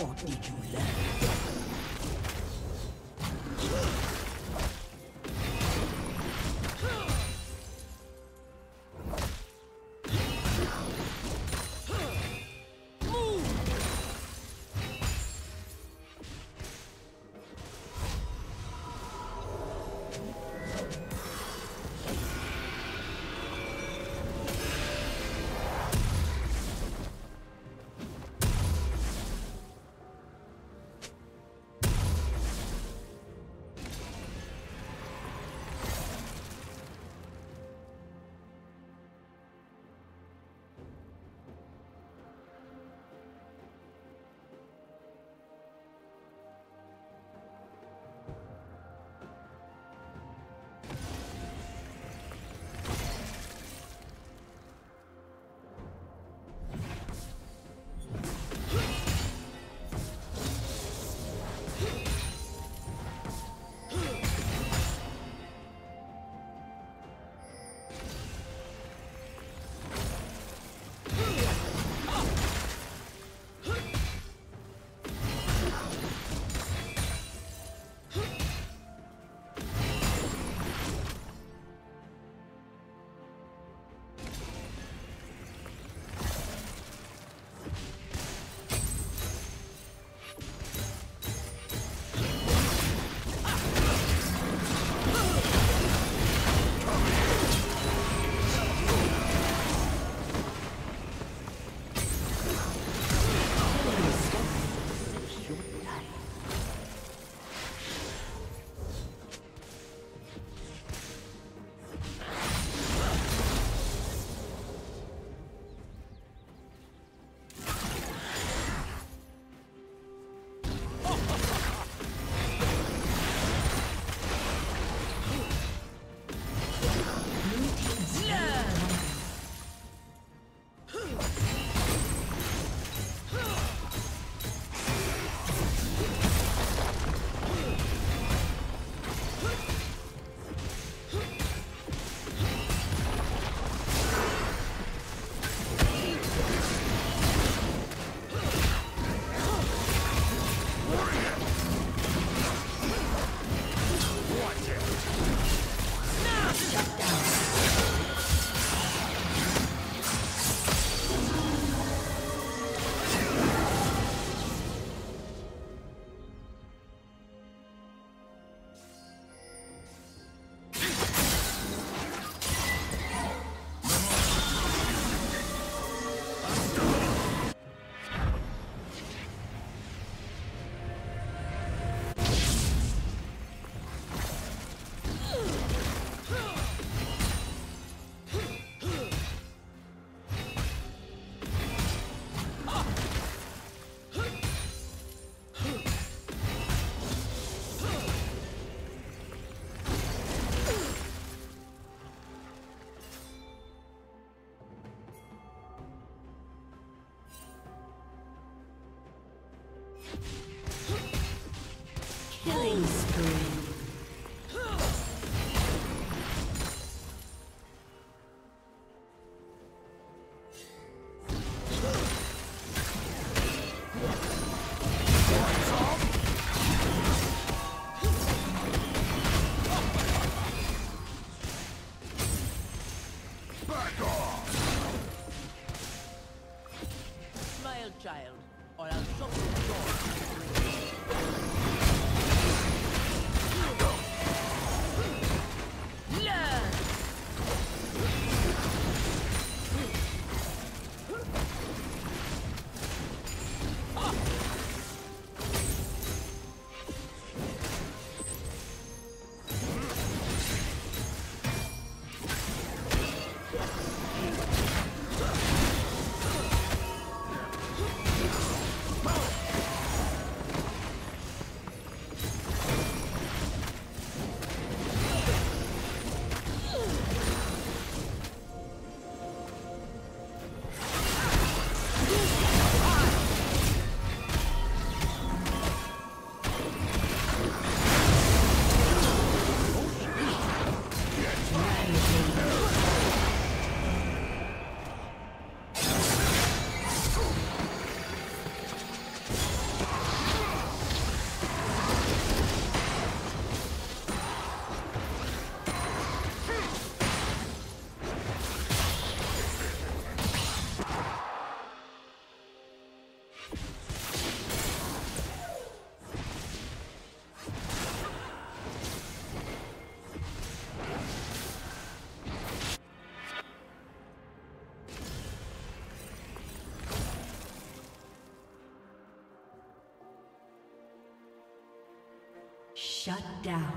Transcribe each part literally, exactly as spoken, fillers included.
Or did you learn? Killing spree. Shut down.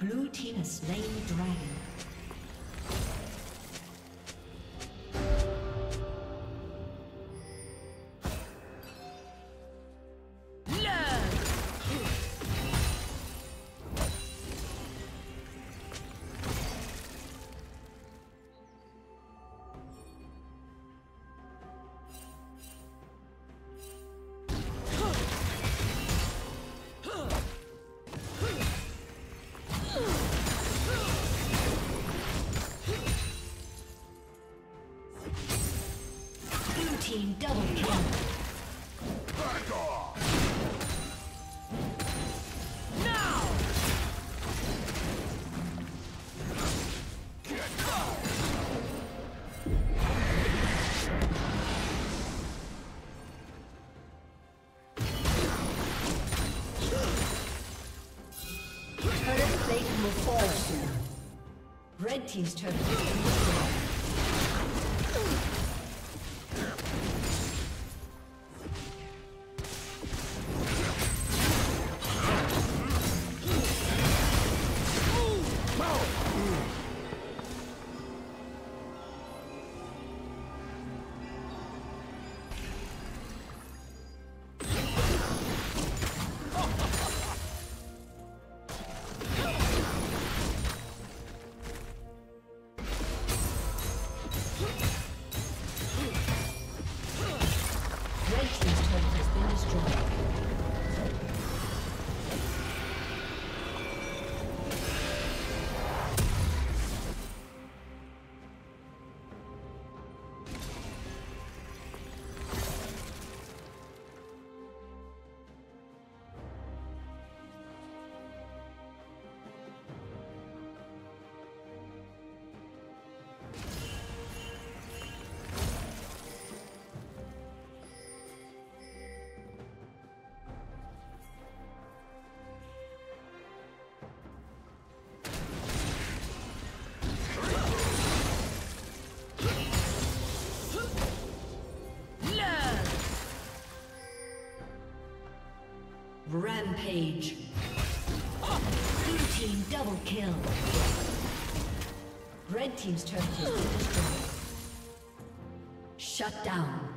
Blue team has slain the dragon. Double kill. Back off! Now! Get out! Turret plate will fall soon. Red team's turret plate will fall. Rampage. Blue team double kill. Red team's turret has been destroyed. Shut down.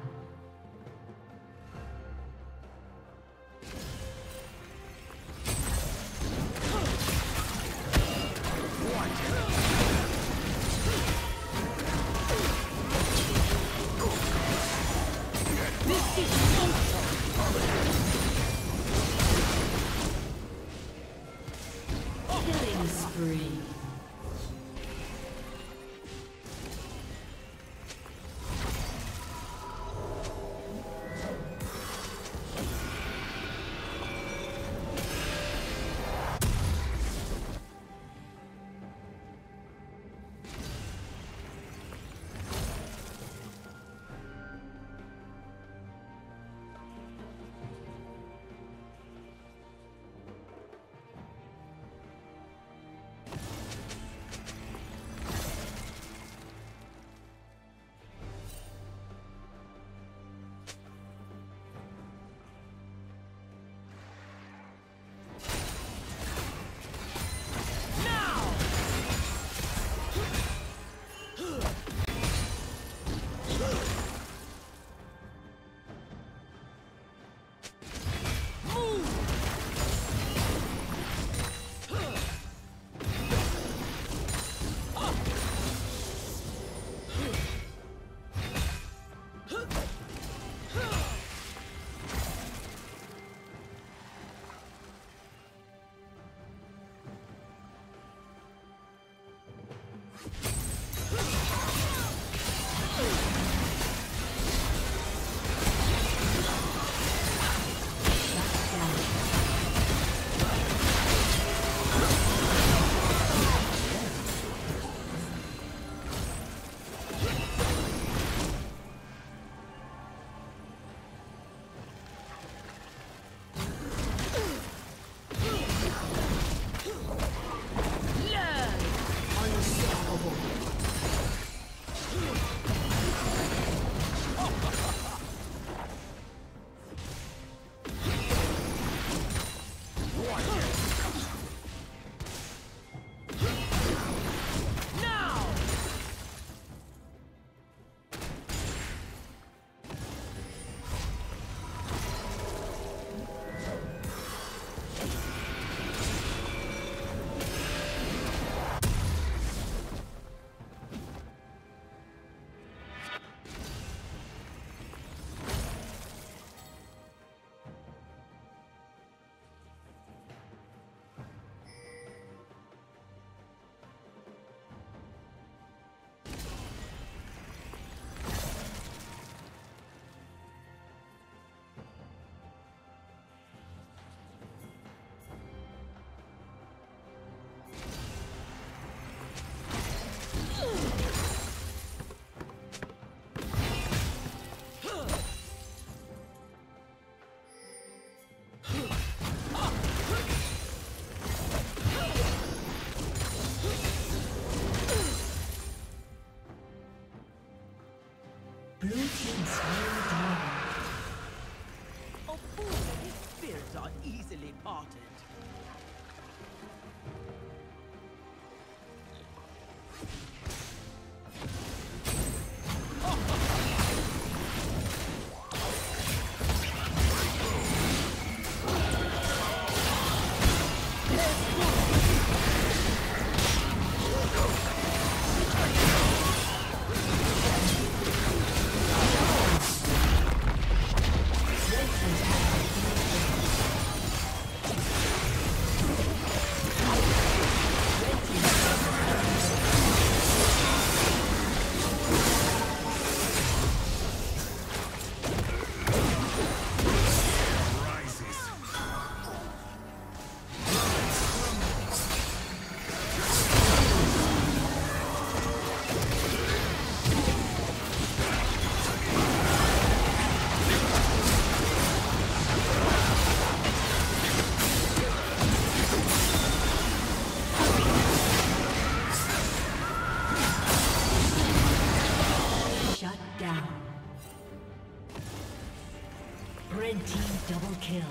Double kill.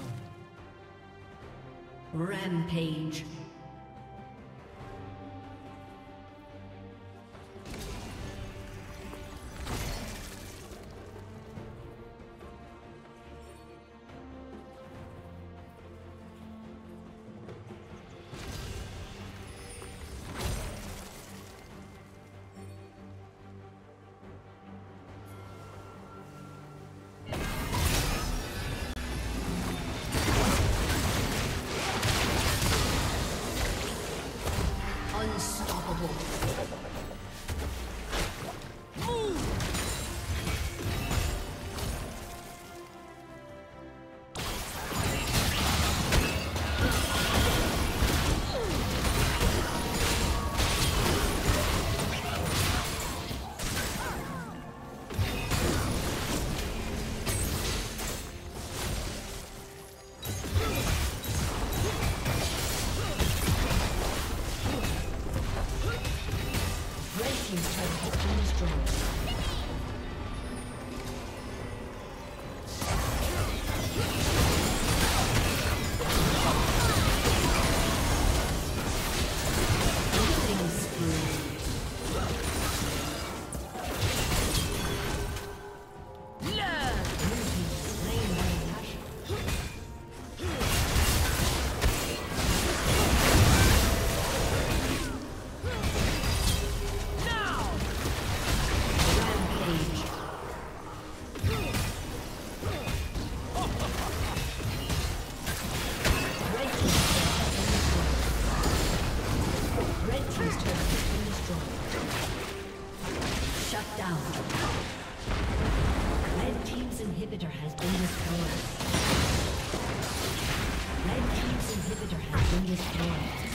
Rampage. Destroyed.